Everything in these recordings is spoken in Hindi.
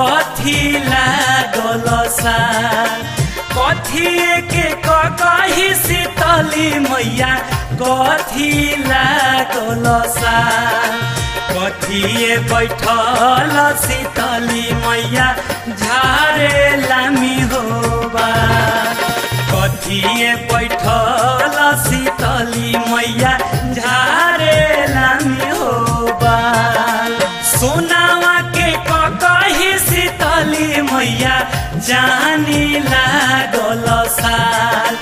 कथी लागल साल, कथिए के ककाही शीतल मैया कथी लागल साल, कथिए बैठल शीतल मैया झारे लामी होबा, कथिए बैठल शीतल मैया झारे लामी होबा। सोनावा के ककाही शीतल मैया जानी लागल साल,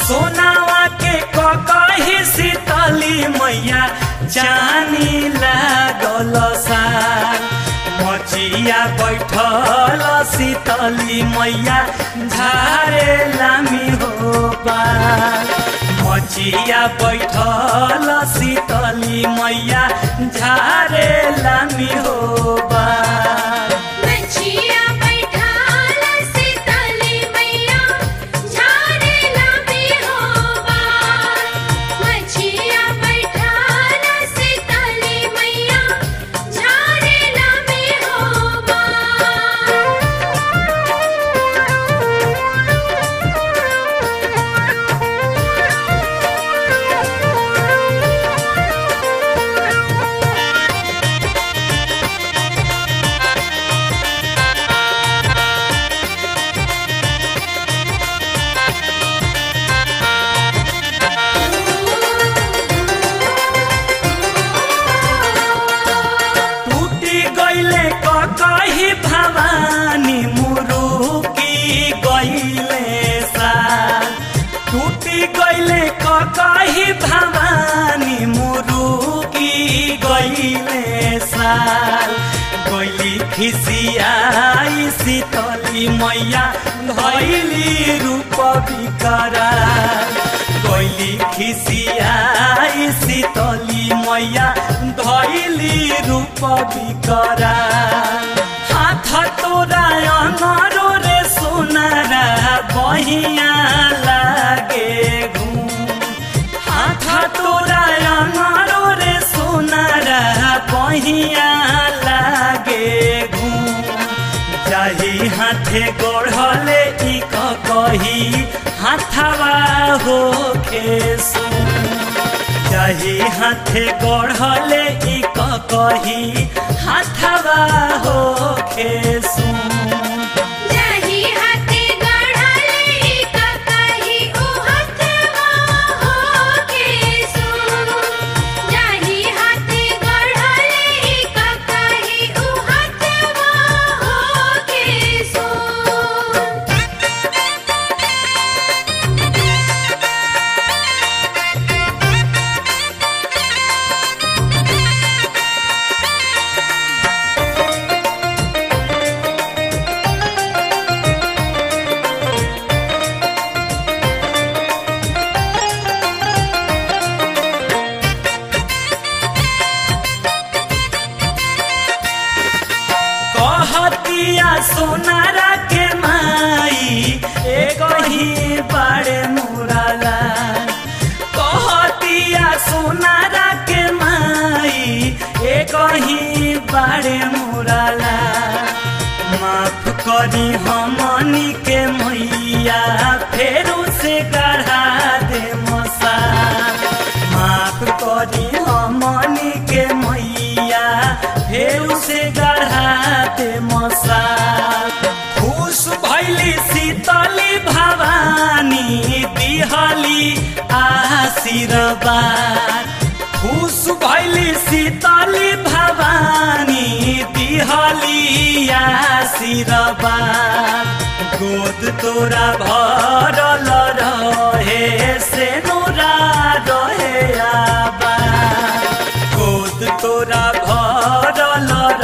सोनावा के ककाही शीतल मैया जानी लागल साल, मचिया बैठल शीतल मैया झारे लामी होबा, मचिया बैठल शीतल मैया झारे लामी होबा। ककाही भवानी मुरुकी गईले साल, गईली खिसियाई शीतली मैया धैली रूप विकराल, गईली खिसियाई शीतली मैया धैली रूप विकराल। हाथ तोरा अमरो रे सुनरा बहिया लागे, तोरा अमरो रे सुनरा बहिया लागे घूम, जाहि हाथे गढ़ले ई ककाही हाथवा होखे सुन, जाहि हाथे गढ़ले ई ककाही हाथवा होखे सुन। कहतिया सोनारा के माई एगो ही बड़े मुराला, कहतिया सोनारा के माई एगो ही बड़े मुराला, माफ करी हमनी के मैया फेरू से गढ़ा दे मसाल, माफ करी हमनी के मैया फेरू से मसाल। खुश भैली शीतली भवानी दिहली आशीर्वाद, खुश भैली शीतली भवानी दिहली आशीर्वाद। गोद तोरा भरल रहे से नोरा रहे आबा, गोद तोरा भरल रहे रहे आबा, गोद तोरा भरल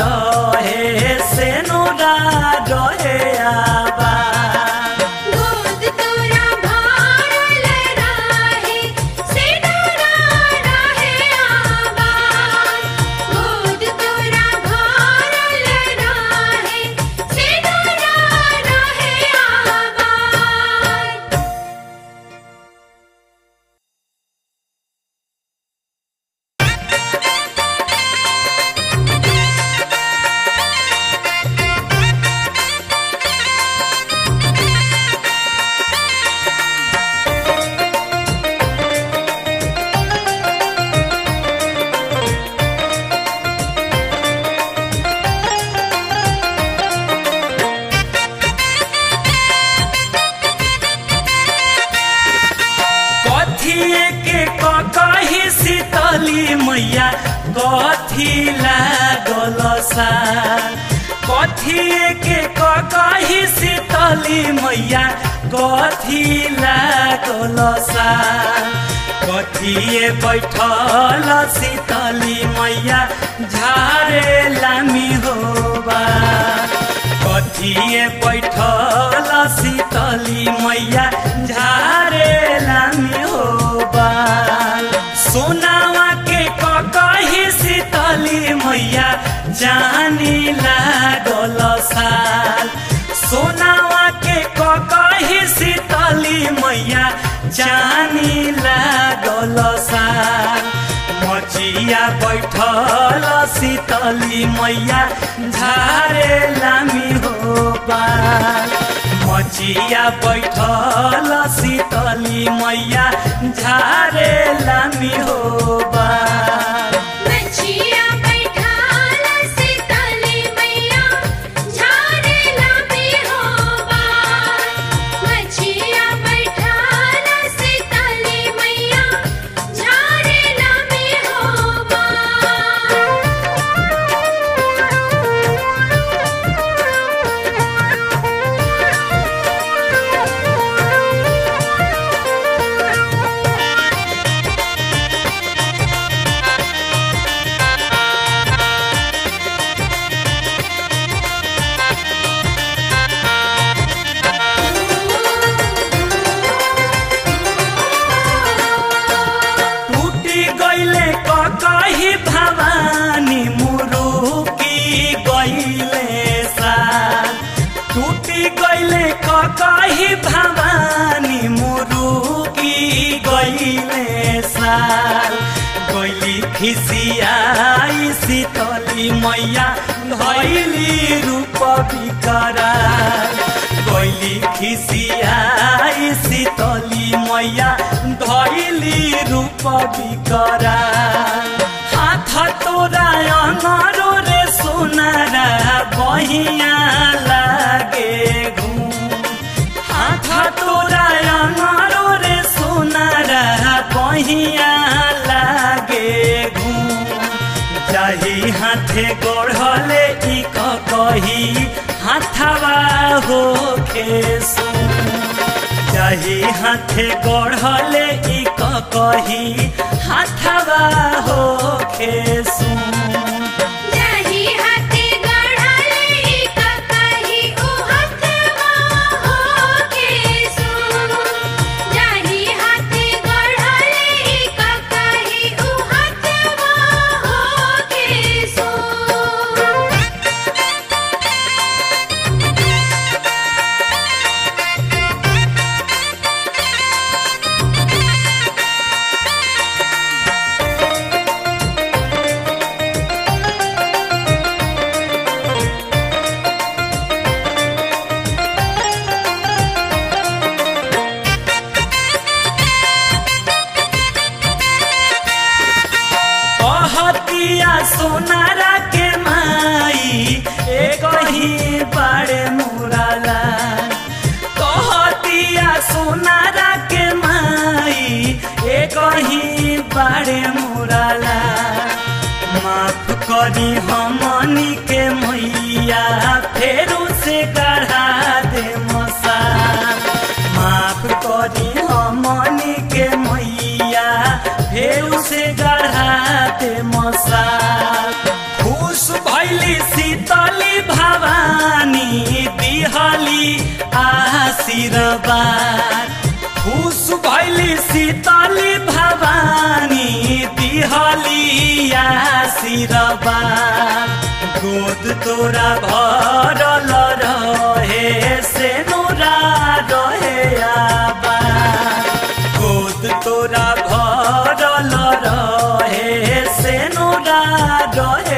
रहे से नोरा रहे आबा, गोद तोरा भरल रहे से नोरा रहे आबा। कथिए के ककाही शीतल मैया कथी लागल सा। कथिए बैठल शीतल मैया झारे लामी होबा। कथिए बैठल शीतल मैया झारे लामी होबा। सोनावा के ककाही शीतल मैया जानी लागल साल। सोनावा के ककाही शीतल मैया जानी लागल साल। मचिया बैठल शीतल मैया झारे लामी होबा। मचिया बैठल शीतल मैया झारे लामी होबा। भवानी मुरुकी गईले सा। टूटी गईले ककाही भवानी मुरुकी गईले सा। गईली खिसियाई शीतल मैया धईली रूप बिकरार। गईली खिसियाई शीतल मैया धईली रूप बिकरार। तोरा अंगारो रे सोनारा बहिया लागे घूम। हाथ तोरा अंगारो रे सोनारा बहिया लागे घूम। जाहि हाथे गढ़ले ई ककाही हाथवा होखे सुन। जाहि हाथे गढ़ले ई ककाही हाथवा होखे सुन। सोनारा के माई एगो ही बड़े मुराला। कहतिया सोनारा के माई एगो ही बड़े मुराला। माफ करी हमनी के मैया फेरू से गढ़ा दे मसाल। माफ करी हमनी के मैया फेरू से गढ़ा दे मसाल। शीतली भवानी दिहली आशीर्वाद। खुश भैली शीतली भवानी दिहली आशीर्वाद। गोद तोरा भरल रहे से नोरा रहे आबा। गोद तोरा भरल रहे से नोरा रहे।